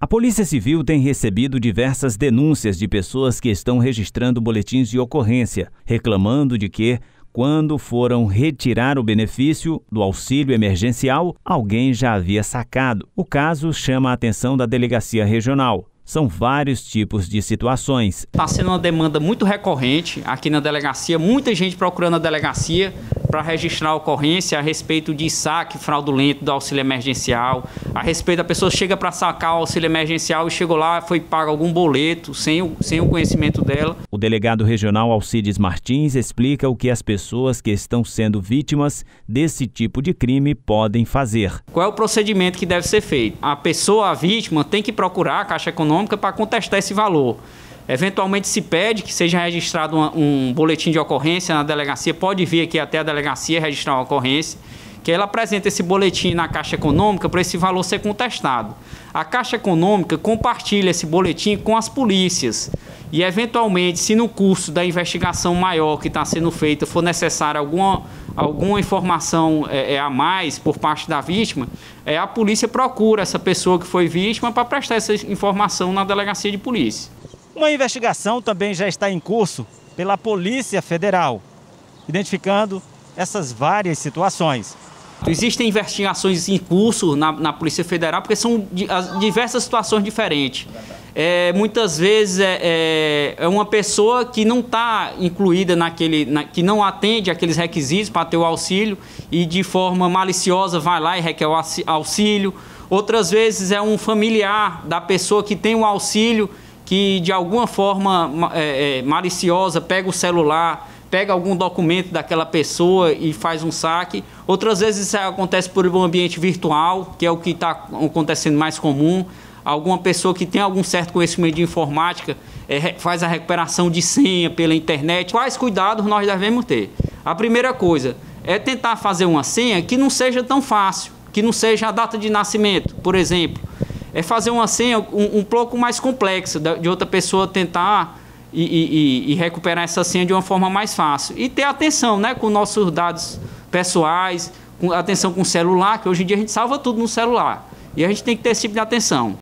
A Polícia Civil tem recebido diversas denúncias de pessoas que estão registrando boletins de ocorrência, reclamando de que, quando foram retirar o benefício do auxílio emergencial, alguém já havia sacado. O caso chama a atenção da Delegacia Regional. São vários tipos de situações. Está sendo uma demanda muito recorrente aqui na delegacia, muita gente procurando a delegacia para registrar a ocorrência a respeito de saque fraudulento do auxílio emergencial, a respeito da pessoa chega para sacar o auxílio emergencial e chegou lá, foi pago algum boleto sem o conhecimento dela. O delegado regional Alcides Martins explica o que as pessoas que estão sendo vítimas desse tipo de crime podem fazer. Qual é o procedimento que deve ser feito? A pessoa, a vítima, tem que procurar a Caixa Econômica para contestar esse valor. Eventualmente se pede que seja registrado um boletim de ocorrência na delegacia, pode vir aqui até a delegacia registrar uma ocorrência, que ela apresenta esse boletim na Caixa Econômica para esse valor ser contestado. A Caixa Econômica compartilha esse boletim com as polícias e, eventualmente, se no curso da investigação maior que está sendo feita for necessária alguma informação a mais por parte da vítima, a polícia procura essa pessoa que foi vítima para prestar essa informação na delegacia de polícia. Uma investigação também já está em curso pela Polícia Federal, identificando essas várias situações. Existem investigações em curso na Polícia Federal, porque são diversas situações diferentes. Muitas vezes é uma pessoa que não está incluída que não atende aqueles requisitos para ter o auxílio e de forma maliciosa vai lá e requer o auxílio. Outras vezes é um familiar da pessoa que tem o auxílio que de alguma forma maliciosa pega o celular, pega algum documento daquela pessoa e faz um saque. Outras vezes isso acontece por um ambiente virtual, que é o que está acontecendo mais comum. Alguma pessoa que tem algum certo conhecimento de informática faz a recuperação de senha pela internet. Quais cuidados nós devemos ter? A primeira coisa é tentar fazer uma senha que não seja tão fácil, que não seja a data de nascimento, por exemplo. É fazer uma senha um pouco mais complexa, de outra pessoa tentar e recuperar essa senha de uma forma mais fácil. E ter atenção, né, com nossos dados pessoais, atenção com o celular, que hoje em dia a gente salva tudo no celular. E a gente tem que ter esse tipo de atenção.